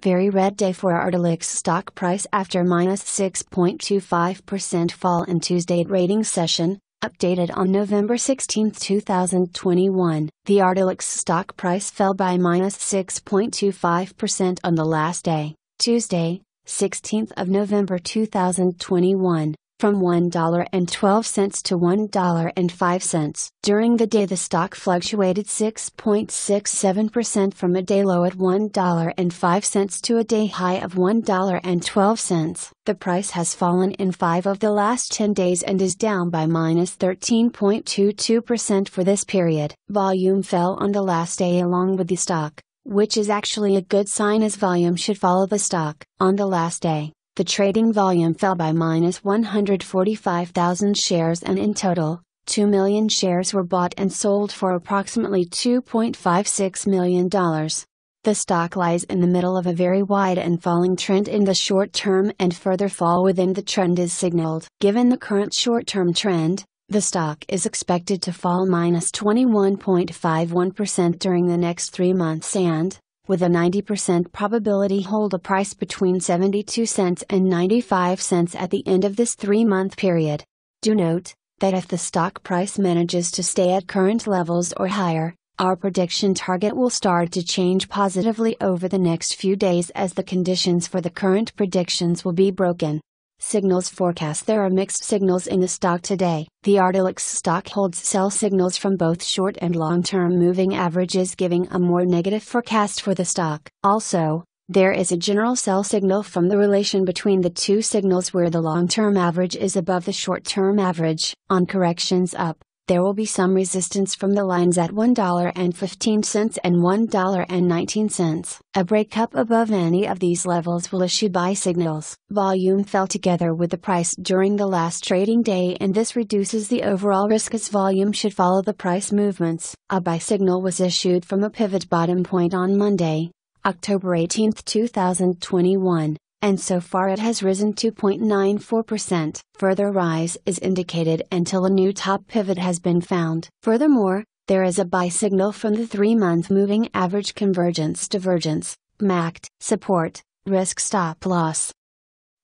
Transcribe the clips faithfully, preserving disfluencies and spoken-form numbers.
Very red day for Ardelyx stock price after minus six point two five percent fall in Tuesday trading session, updated on November sixteenth two thousand twenty-one. The Ardelyx stock price fell by minus six point two five percent on the last day, Tuesday, sixteenth of November two thousand twenty-one, from one dollar and twelve cents to one dollar and five cents. During the day the stock fluctuated six point six seven percent from a day low at one dollar and five cents to a day high of one dollar and twelve cents. The price has fallen in five of the last ten days and is down by minus thirteen point two two percent for this period. Volume fell on the last day along with the stock, which is actually a good sign as volume should follow the stock. On the last day, the trading volume fell by minus one hundred forty-five thousand shares and in total, two million shares were bought and sold for approximately two point five six million dollars. The stock lies in the middle of a very wide and falling trend in the short term, and further fall within the trend is signaled. Given the current short-term trend, the stock is expected to fall minus twenty-one point five one percent during the next three months and, with a ninety percent probability, hold a price between seventy-two cents and ninety-five cents at the end of this three-month period. Do note that if the stock price manages to stay at current levels or higher, our prediction target will start to change positively over the next few days as the conditions for the current predictions will be broken. Signals forecast. There are mixed signals in the stock today. The Ardelyx stock holds sell signals from both short and long-term moving averages, giving a more negative forecast for the stock. Also, there is a general sell signal from the relation between the two signals where the long-term average is above the short-term average. On corrections up, there will be some resistance from the lines at one dollar and fifteen cents and one dollar and nineteen cents. A breakup above any of these levels will issue buy signals. Volume fell together with the price during the last trading day, and this reduces the overall risk as volume should follow the price movements. A buy signal was issued from a pivot bottom point on Monday, October eighteenth two thousand twenty-one. And so far it has risen two point nine four percent. Further rise is indicated until a new top pivot has been found. Furthermore, there is a buy signal from the three-month moving average convergence divergence, M A C D, support, risk stop loss.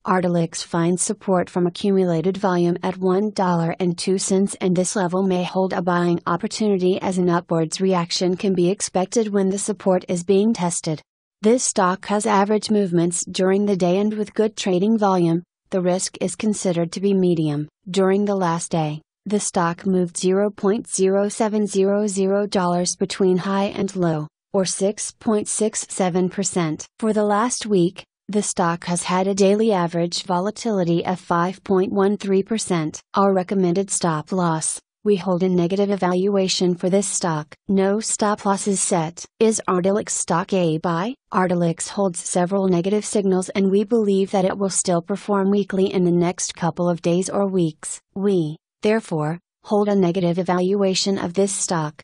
Ardelyx finds support from accumulated volume at one dollar and two cents, and this level may hold a buying opportunity as an upwards reaction can be expected when the support is being tested. This stock has average movements during the day, and with good trading volume, the risk is considered to be medium. During the last day, the stock moved zero point zero seven zero zero dollars between high and low, or six point six seven percent. For the last week, the stock has had a daily average volatility of five point one three percent. Our recommended stop loss. We hold a negative evaluation for this stock. No stop loss is set. Is Ardelyx stock a buy? Ardelyx holds several negative signals, and we believe that it will still perform weakly in the next couple of days or weeks. We, therefore, hold a negative evaluation of this stock.